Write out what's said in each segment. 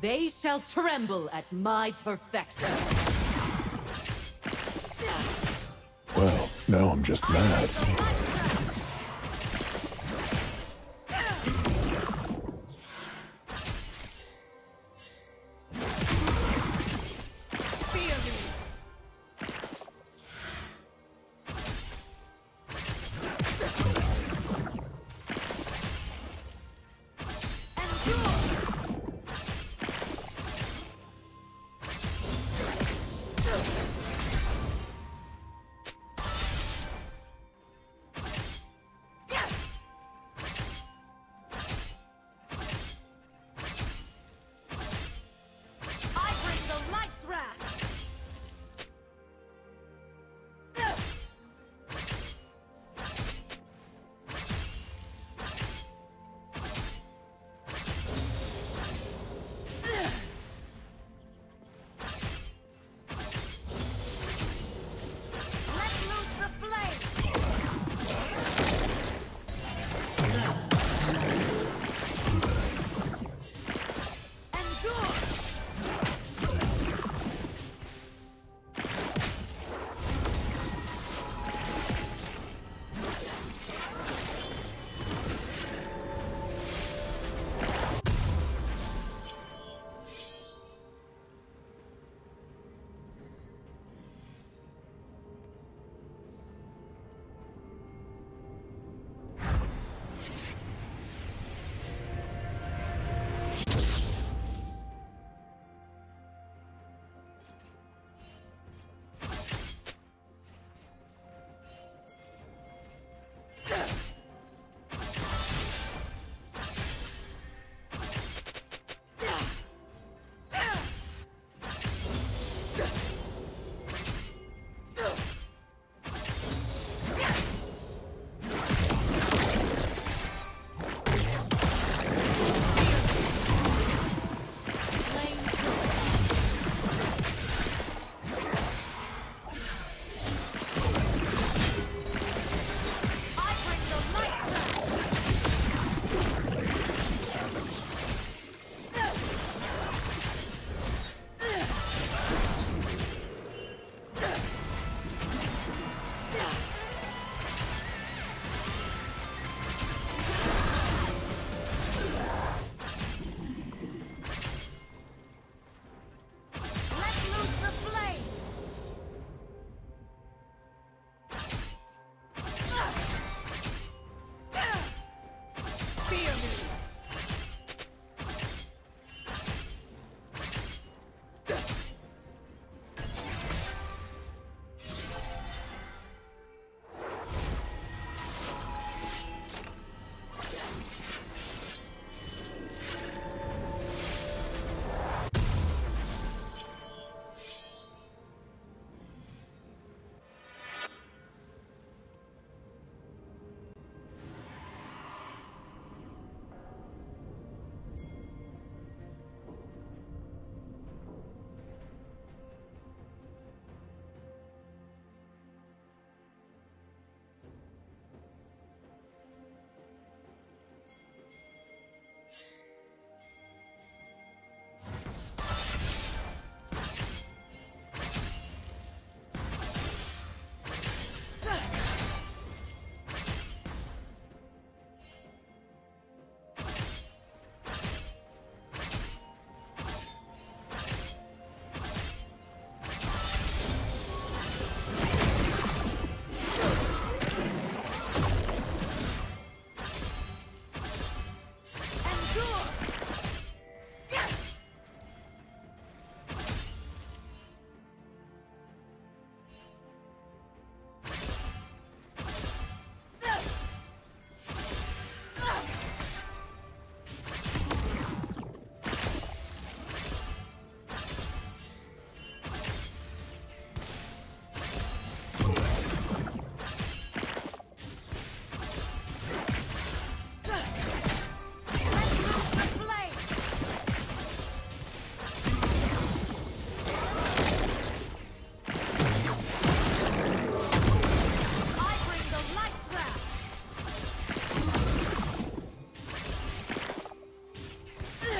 They shall tremble at my perfection. Well, now I'm just mad.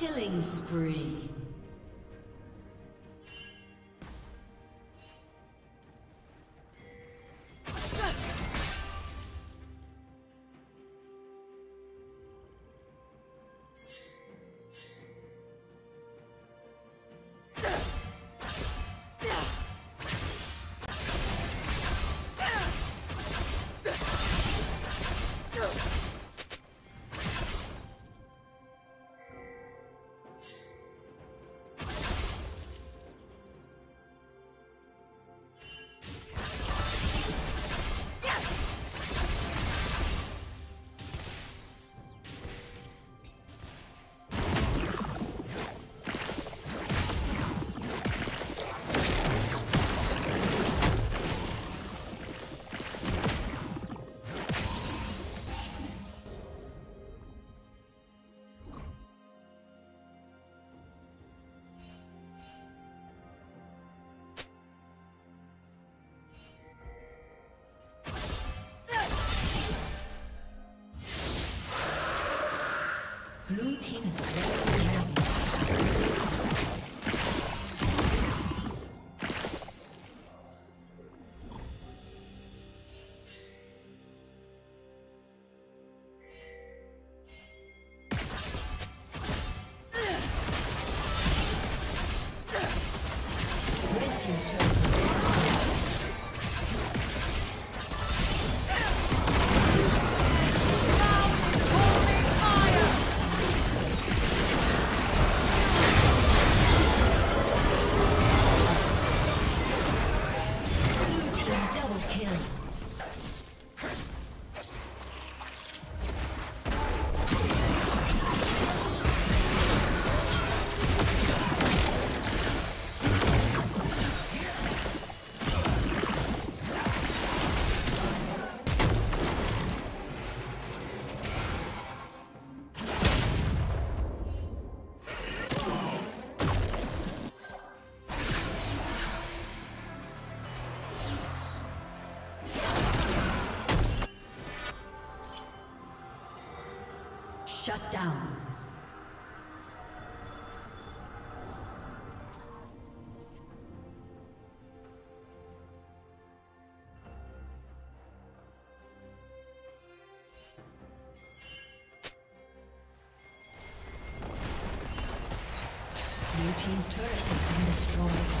Killing spree. Blue team is very happy. down. Blue team's turret has been destroyed.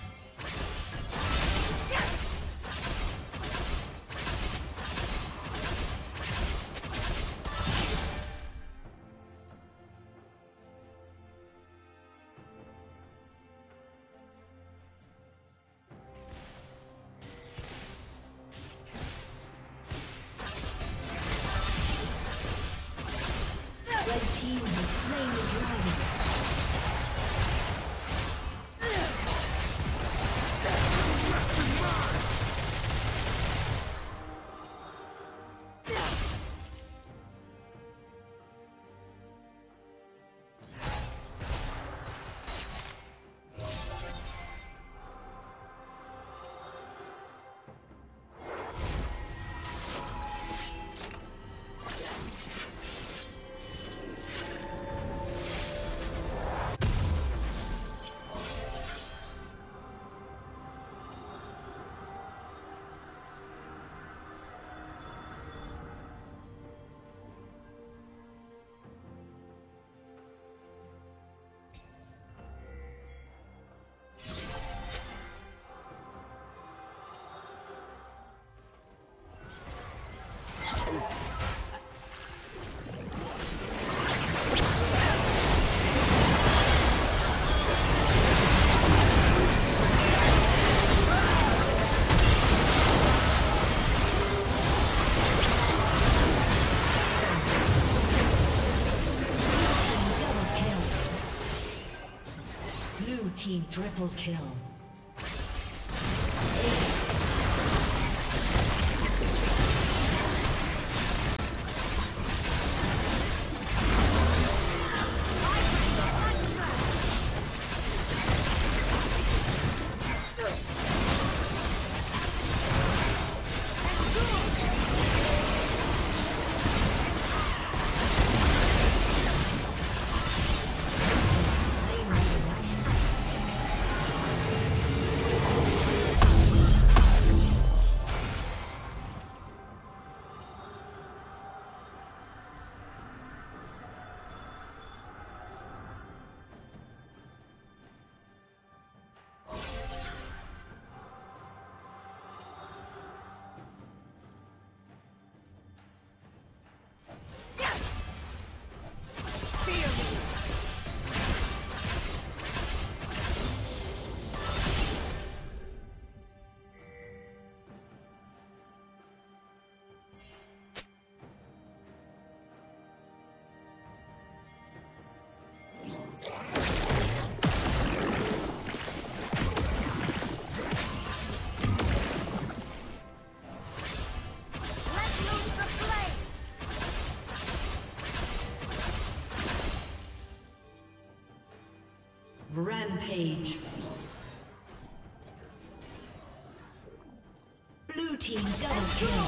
team triple kill. Rampage. Blue team double kill.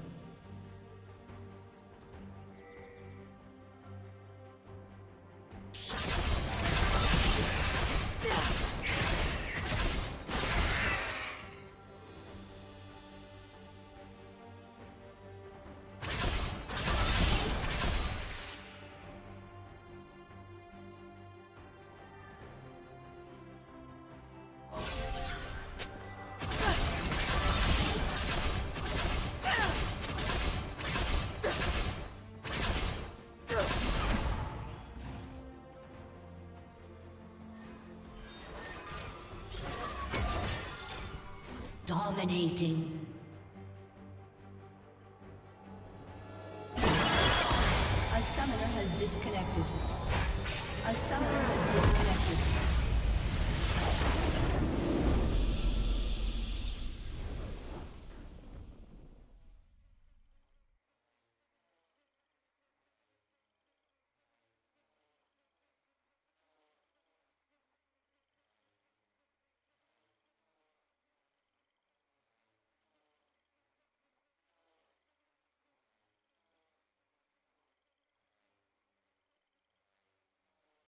Dominating. A summoner has disconnected. A summoner has disconnected.